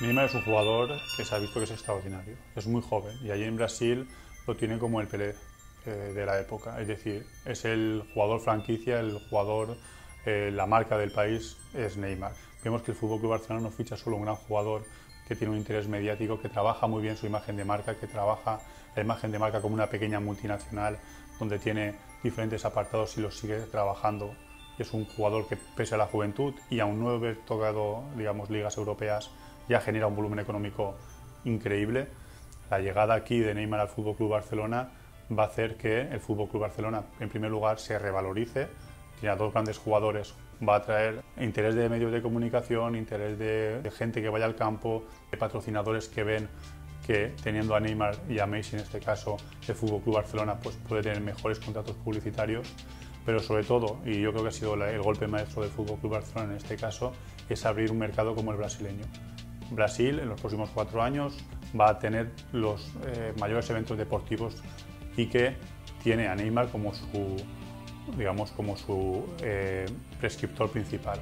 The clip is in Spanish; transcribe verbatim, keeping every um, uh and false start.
Neymar es un jugador que se ha visto que es extraordinario, es muy joven y allí en Brasil lo tiene como el Pelé eh, de la época, es decir, es el jugador franquicia, el jugador, eh, la marca del país es Neymar. Vemos que el Fútbol Club Barcelona no ficha solo un gran jugador que tiene un interés mediático, que trabaja muy bien su imagen de marca, que trabaja la imagen de marca como una pequeña multinacional donde tiene diferentes apartados y los sigue trabajando. Es un jugador que, pese a la juventud y aún no haber tocado, digamos, ligas europeas, ya genera un volumen económico increíble. La llegada aquí de Neymar al Fútbol Club Barcelona va a hacer que el Fútbol Club Barcelona, en primer lugar, se revalorice. Tiene a dos grandes jugadores, va a traer interés de medios de comunicación, interés de, de gente que vaya al campo, de patrocinadores que ven que teniendo a Neymar y a Messi, en este caso, el Fútbol Club Barcelona pues puede tener mejores contratos publicitarios. Pero sobre todo, y yo creo que ha sido el golpe maestro del Fútbol Club Barcelona en este caso, es abrir un mercado como el brasileño. Brasil en los próximos cuatro años va a tener los eh, mayores eventos deportivos y que tiene a Neymar como su, digamos, como su eh, prescriptor principal.